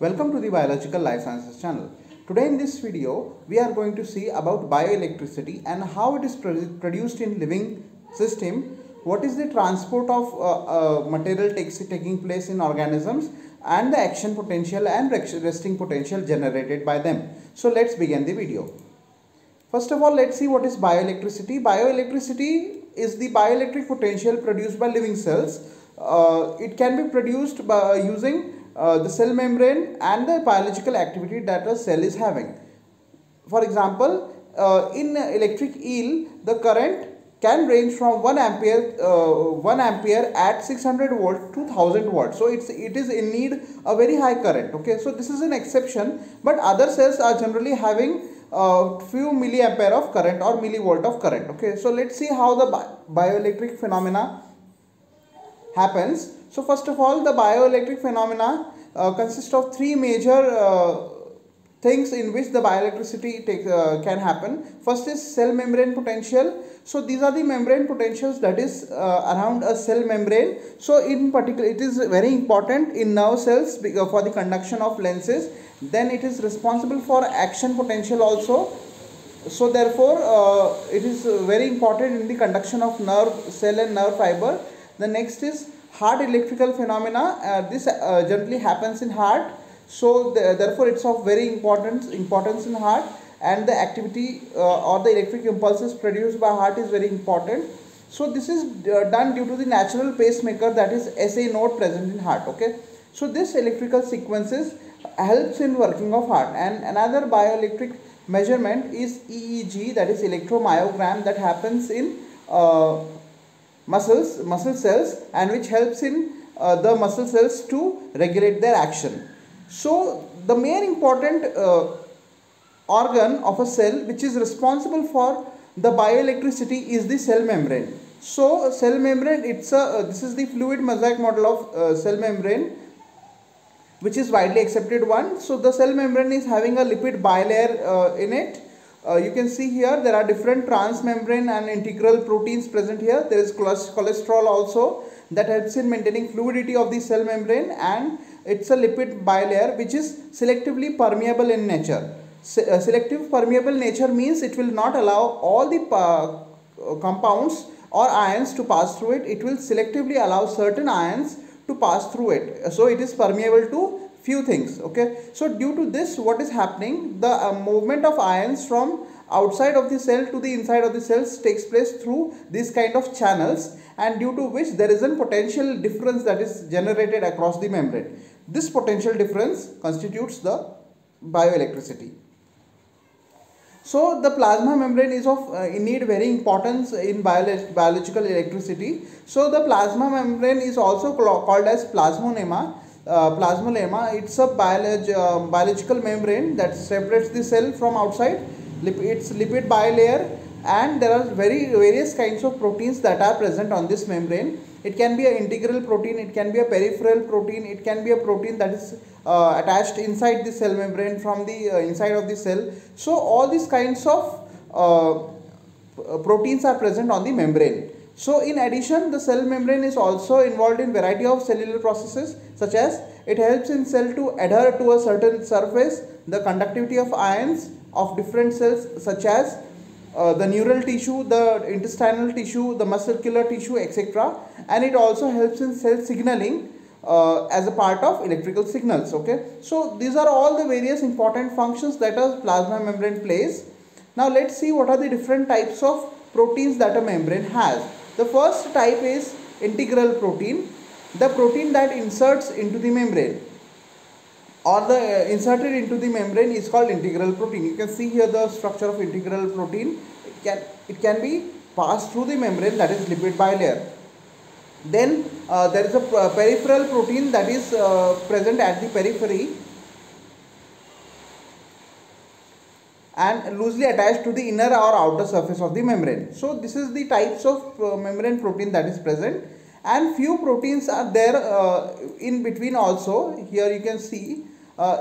Welcome to the Biological Life Sciences channel. Today in this video, we are going to see about bioelectricity and how it is produced in living system. What is the transport of material taking place in organisms and the action potential and resting potential generated by them. So let's begin the video. First of all, let's see what is bioelectricity. Bioelectricity is the bioelectric potential produced by living cells. It can be produced by using the cell membrane and the biological activity that a cell is having. For example, in electric eel, the current can range from 1 ampere at 600 volts to 1000 watts. So it is in need a very high current. Okay, so this is an exception, but other cells are generally having few milliampere of current or millivolt of current. Okay, so let's see how the bioelectric phenomena happens. So first of all, the bioelectric phenomena consists of three major things in which the bioelectricity can happen. First is cell membrane potential. So these are the membrane potentials that is around a cell membrane. So in particular, it is very important in nerve cells for the conduction of lenses. Then it is responsible for action potential also. So therefore, it is very important in the conduction of nerve cell and nerve fiber. The next is heart electrical phenomena. This generally happens in heart. So therefore, it's of very importance in heart, and the activity or the electric impulses produced by heart is very important. So this is done due to the natural pacemaker, that is SA node, present in heart. Okay. So this electrical sequences helps in working of heart. And another bioelectric measurement is EEG, that is electromyogram, that happens in muscle cells, and which helps in the muscle cells to regulate their action. So the main important organ of a cell which is responsible for the bioelectricity is the cell membrane. So cell membrane, this is the fluid mosaic model of cell membrane, which is widely accepted one. So the cell membrane is having a lipid bilayer in it. You can see here there are different transmembrane and integral proteins present here. There is cholesterol also, that helps in maintaining fluidity of the cell membrane, and it's a lipid bilayer which is selectively permeable in nature. Selective permeable nature means it will not allow all the compounds or ions to pass through it. It will selectively allow certain ions to pass through it. So it is permeable to few things. Okay, so due to this, what is happening, the movement of ions from outside of the cell to the inside of the cells takes place through this kind of channels, and due to which there is a potential difference that is generated across the membrane. This potential difference constitutes the bioelectricity. So the plasma membrane is of indeed very importance in biological electricity. So the plasma membrane is also called as plasmonema. It's a biological membrane that separates the cell from outside. It's lipid bilayer, and there are various kinds of proteins that are present on this membrane. It can be an integral protein, it can be a peripheral protein, it can be a protein that is attached inside the cell membrane from the inside of the cell. So all these kinds of proteins are present on the membrane. So in addition, the cell membrane is also involved in variety of cellular processes, such as it helps in cell to adhere to a certain surface, the conductivity of ions of different cells, such as the neural tissue, the intestinal tissue, the muscular tissue, etc. And it also helps in cell signaling as a part of electrical signals. Okay, so these are all the various important functions that a plasma membrane plays. Now let's see what are the different types of proteins that a membrane has. The first type is integral protein, the protein that inserts into the membrane, or the inserted into the membrane is called integral protein. You can see here the structure of integral protein. It can be passed through the membrane, that is lipid bilayer. Then there is a peripheral protein that is present at the periphery and loosely attached to the inner or outer surface of the membrane. So this is the types of membrane protein that is present, and few proteins are there in between also. Here you can see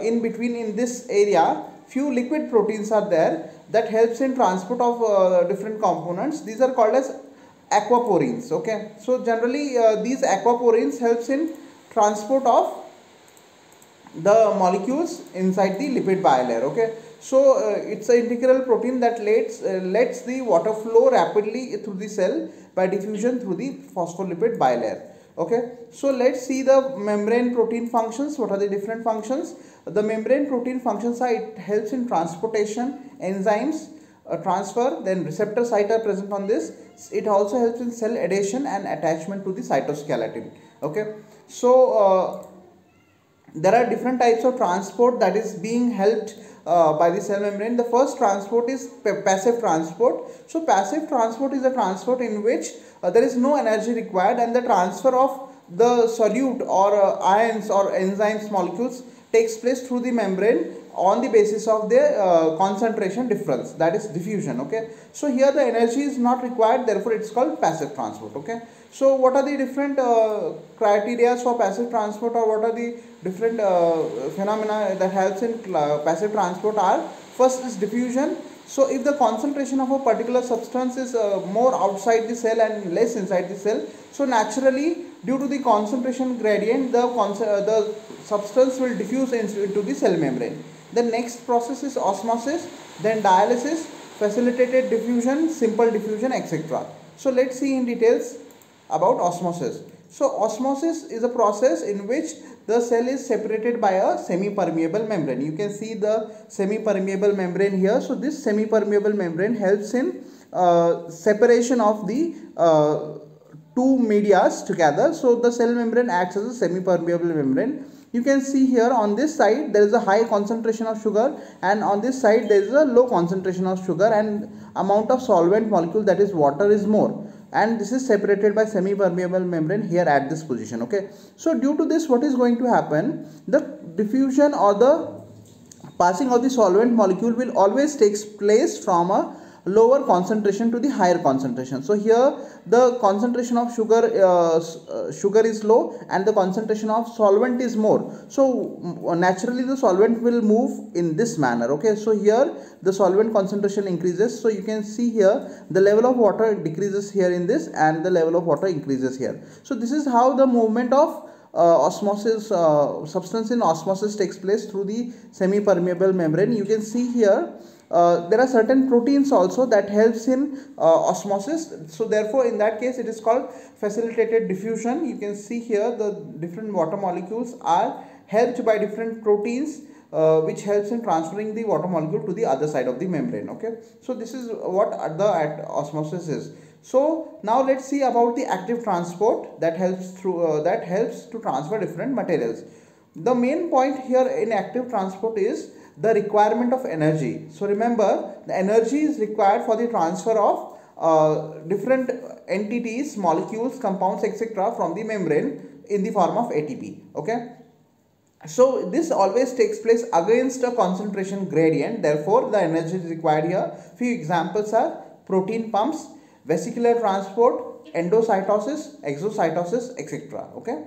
in between, in this area, few liquid proteins are there that helps in transport of different components. These are called as aquaporins. Okay, so generally these aquaporins helps in transport of the molecules inside the lipid bilayer. Okay, so it's an integral protein that lets the water flow rapidly through the cell by diffusion through the phospholipid bilayer. Okay, so let's see the membrane protein functions. What are the different functions? The membrane protein functions are, it helps in transportation, enzymes, transfer, then receptor site are present on this. It also helps in cell adhesion and attachment to the cytoskeleton. Okay, so there are different types of transport that is being helped by the cell membrane. The first transport is passive transport. So passive transport is a transport in which there is no energy required, and the transfer of the solute or ions or enzymes molecules takes place through the membrane on the basis of their concentration difference, that is diffusion. Okay, so here the energy is not required, therefore it's called passive transport. Okay, so what are the different criteria for passive transport, or what are the different phenomena that helps in passive transport are: first is diffusion. So if the concentration of a particular substance is more outside the cell and less inside the cell, so naturally due to the concentration gradient the substance will diffuse into the cell membrane. The next process is osmosis, then dialysis, facilitated diffusion, simple diffusion, etc. So let's see in details about osmosis. So osmosis is a process in which the cell is separated by a semi-permeable membrane. You can see the semi-permeable membrane here. So this semi-permeable membrane helps in separation of the two media together. So the cell membrane acts as a semi-permeable membrane. You can see here on this side there is a high concentration of sugar, and on this side there is a low concentration of sugar, and amount of solvent molecule, that is water, is more. And this is separated by semi-permeable membrane here at this position. Okay, so due to this, what is going to happen? The diffusion or the passing of the solvent molecule will always takes place from a lower concentration to the higher concentration. So here the concentration of sugar is low and the concentration of solvent is more. So naturally the solvent will move in this manner. Okay, so here the solvent concentration increases. So you can see here the level of water decreases here in this, and the level of water increases here. So this is how the movement of osmosis substance in osmosis takes place through the semi-permeable membrane. You can see here there are certain proteins also that helps in osmosis. So therefore in that case it is called facilitated diffusion. You can see here the different water molecules are helped by different proteins which helps in transferring the water molecule to the other side of the membrane. Okay, so this is what the osmosis is. So now let's see about the active transport that helps through that helps to transfer different materials. The main point here in active transport is the requirement of energy. So remember, the energy is required for the transfer of different entities, molecules, compounds, etc. from the membrane in the form of ATP. Okay, so this always takes place against a concentration gradient, therefore the energy is required here. Few examples are protein pumps, vesicular transport, endocytosis, exocytosis, etc. Okay,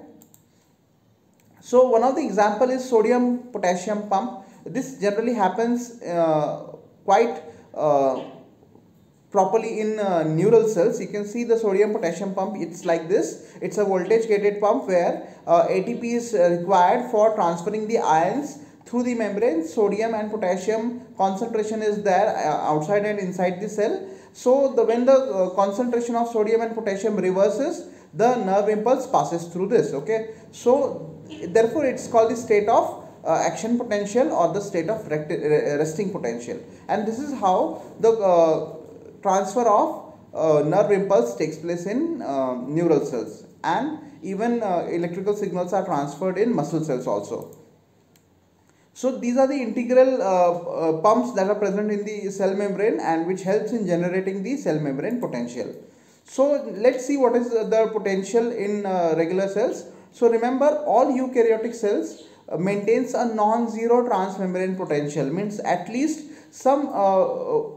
so one of the example is sodium potassium pump. This generally happens quite properly in neural cells. You can see the sodium potassium pump, it's like this. It's a voltage gated pump where ATP is required for transferring the ions through the membrane. Sodium and potassium concentration is there outside and inside the cell. So when the concentration of sodium and potassium reverses, the nerve impulse passes through this. Okay, so therefore it's called the state of action potential or the state of resting potential, and this is how the transfer of nerve impulse takes place in neural cells, and even electrical signals are transferred in muscle cells also. So these are the integral pumps that are present in the cell membrane and which helps in generating the cell membrane potential. So let's see what is the potential in regular cells. So remember, all eukaryotic cells maintains a non-zero transmembrane potential, means at least some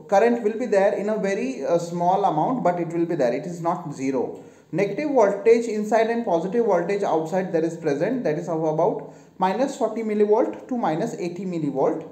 current will be there in a very small amount, but it will be there, it is not zero. Negative voltage inside and positive voltage outside there is present, that is about -40 mV to -80 mV.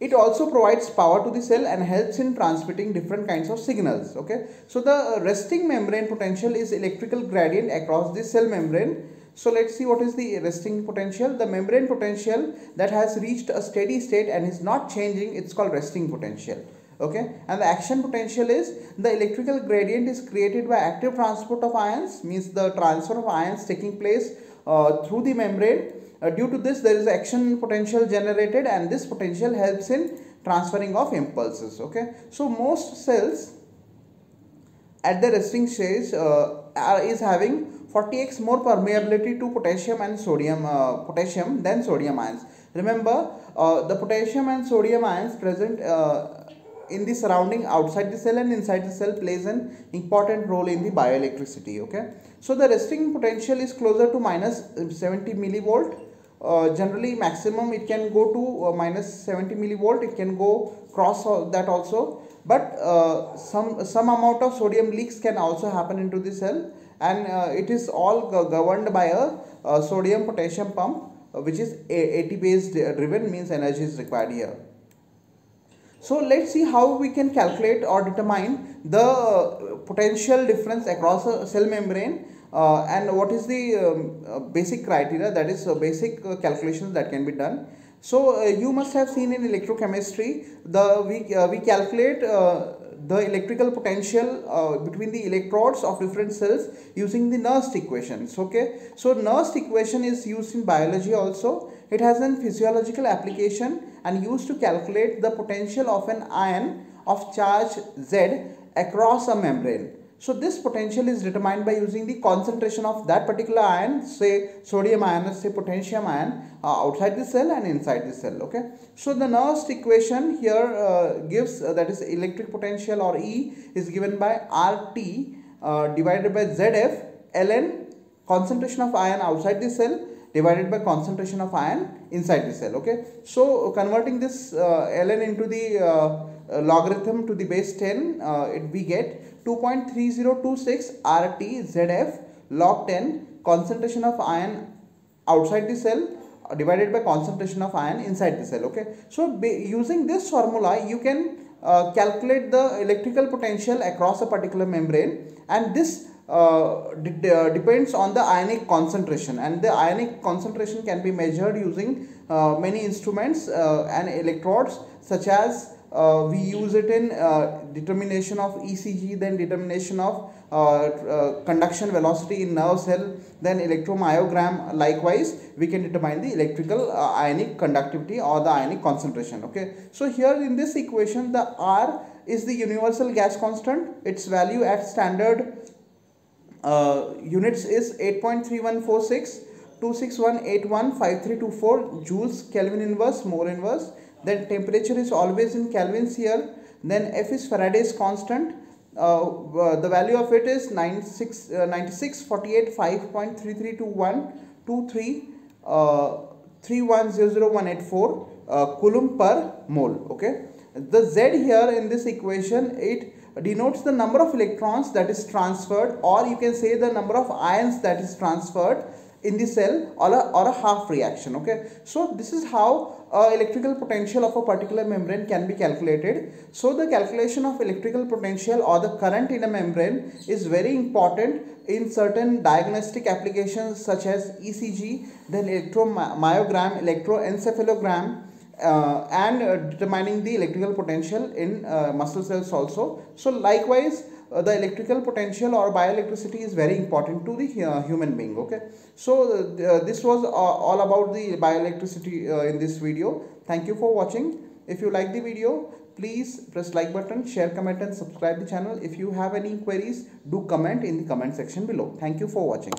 It also provides power to the cell and helps in transmitting different kinds of signals. Okay, so the resting membrane potential is electrical gradient across the cell membrane. So let's see what is the resting potential. The membrane potential that has reached a steady state and is not changing, it's called resting potential. Okay, and the action potential is the electrical gradient is created by active transport of ions, means the transfer of ions taking place through the membrane. Due to this, there is action potential generated, and this potential helps in transferring of impulses. Okay, so most cells at the resting stage is having 40x more permeability to potassium and sodium than sodium ions. Remember, the potassium and sodium ions present in the surrounding outside the cell and inside the cell plays an important role in the bioelectricity. Okay, so the resting potential is closer to minus 70 millivolt. Generally, maximum it can go to minus 70 millivolt. It can go cross that also, but some amount of sodium leaks can also happen into the cell. And it is all governed by a sodium potassium pump, which is ATPase driven, means energy is required here. So let's see how we can calculate or determine the potential difference across a cell membrane and what is the basic criteria, that is basic calculations that can be done. So you must have seen in electrochemistry, we calculate the electrical potential between the electrodes of different cells using the Nernst equations. Okay, so Nernst equation is used in biology also. It has a physiological application and used to calculate the potential of an ion of charge Z across a membrane. So this potential is determined by using the concentration of that particular ion, say sodium ion or say potassium ion, outside the cell and inside the cell. Okay, so the Nernst equation here gives that is electric potential or E is given by RT divided by ZF ln concentration of ion outside the cell divided by concentration of ion inside the cell. Okay, so converting this ln into the logarithm to the base 10, we get 2.3026 RT ZF log 10 concentration of ion outside the cell divided by concentration of ion inside the cell. Okay, so using this formula you can calculate the electrical potential across a particular membrane, and this depends on the ionic concentration, and the ionic concentration can be measured using many instruments and electrodes, such as we use it in determination of ECG, then determination of conduction velocity in nerve cell, then electromyogram. Likewise, we can determine the electrical ionic conductivity or the ionic concentration. Okay, so here in this equation, the R is the universal gas constant. Its value at standard units is 8.3146 26181 5324 joules Kelvin inverse, mole inverse. Then temperature is always in kelvins here. Then F is Faraday's constant. The value of it is 96, 48, 5.3321, 23, 3100184 coulomb per mole. Okay, the Z here in this equation, it denotes the number of electrons that is transferred, or you can say the number of ions that is transferred in the cell, or a half reaction. Okay, so this is how electrical potential of a particular membrane can be calculated. So the calculation of electrical potential or the current in a membrane is very important in certain diagnostic applications such as ECG, then electromyogram, electroencephalogram, and determining the electrical potential in muscle cells also. So likewise, the electrical potential or bioelectricity is very important to the human being. Okay, so this was all about the bioelectricity in this video. Thank you for watching. If you like the video, please press like button, share, comment and subscribe the channel. If you have any queries, do comment in the comment section below. Thank you for watching.